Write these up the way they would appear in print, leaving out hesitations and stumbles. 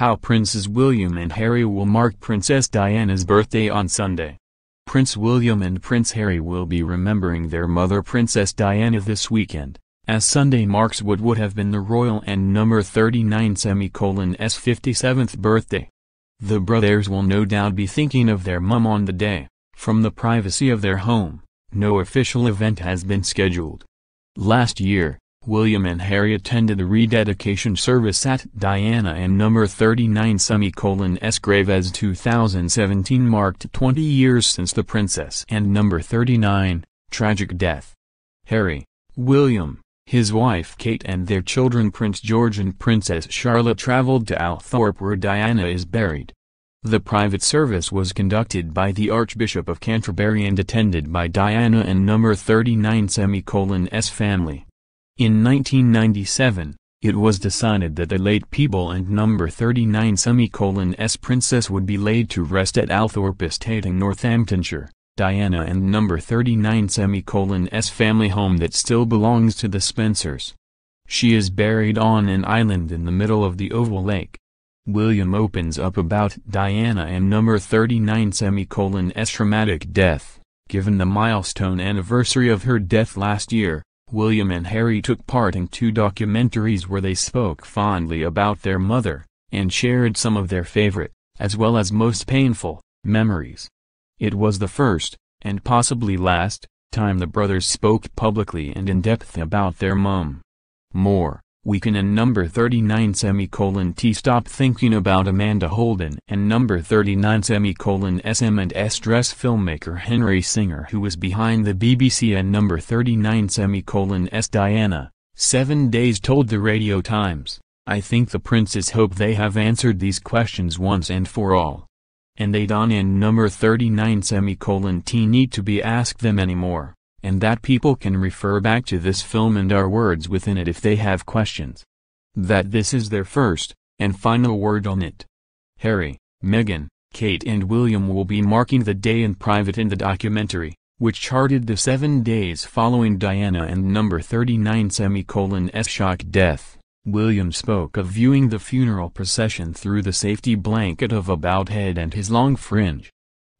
How Princes William and Harry will mark Princess Diana's birthday on Sunday. Prince William and Prince Harry will be remembering their mother Princess Diana this weekend, as Sunday marks what would have been the royal and number 39's 57th birthday. The brothers will no doubt be thinking of their mum on the day, from the privacy of their home. No official event has been scheduled. Last year, William and Harry attended the rededication service at Diana and number 39's grave, as 2017 marked 20 years since the princess and number 39, tragic death. Harry, William, his wife Kate and their children Prince George and Princess Charlotte traveled to Althorp, where Diana is buried. The private service was conducted by the Archbishop of Canterbury and attended by Diana and number 39's family. In 1997, it was decided that the late Peeble and number 39's princess would be laid to rest at Althorp Estate in Northamptonshire, Diana and number 39's family home that still belongs to the Spencers. She is buried on an island in the middle of the Oval Lake. William opens up about Diana and number 39's traumatic death. Given the milestone anniversary of her death last year, William and Harry took part in two documentaries where they spoke fondly about their mother, and shared some of their favorite, as well as most painful, memories. It was the first, and possibly last, time the brothers spoke publicly and in depth about their mum. More, we can and number 39's stop thinking about Amanda Holden and number 39's M&S dress filmmaker Henry Singer, who was behind the BBC and number 39's Diana, 7 days told the Radio Times, "I think the princes hope they have answered these questions once and for all. And they don't and number 39's need to be asked them anymore, and that people can refer back to this film and our words within it if they have questions. That this is their first, and final word on it." Harry, Meghan, Kate and William will be marking the day in private in the documentary, which charted the 7 days following Diana and number 39's shock death. William spoke of viewing the funeral procession through the safety blanket of a bowed head and his long fringe.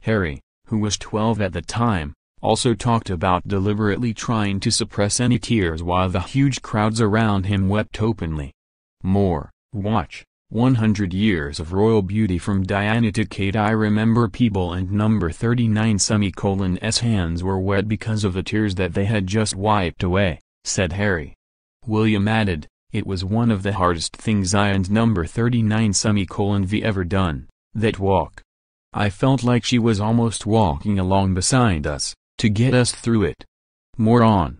Harry, who was 12 at the time, also talked about deliberately trying to suppress any tears while the huge crowds around him wept openly. More, watch, 100 years of royal beauty from Diana to Kate. I remember Peeble and number 39's hands were wet because of the tears that they had just wiped away," said Harry. William added, "It was one of the hardest things I and number 39's ever done, that walk. I felt like she was almost walking along beside us, to get us through it." More on.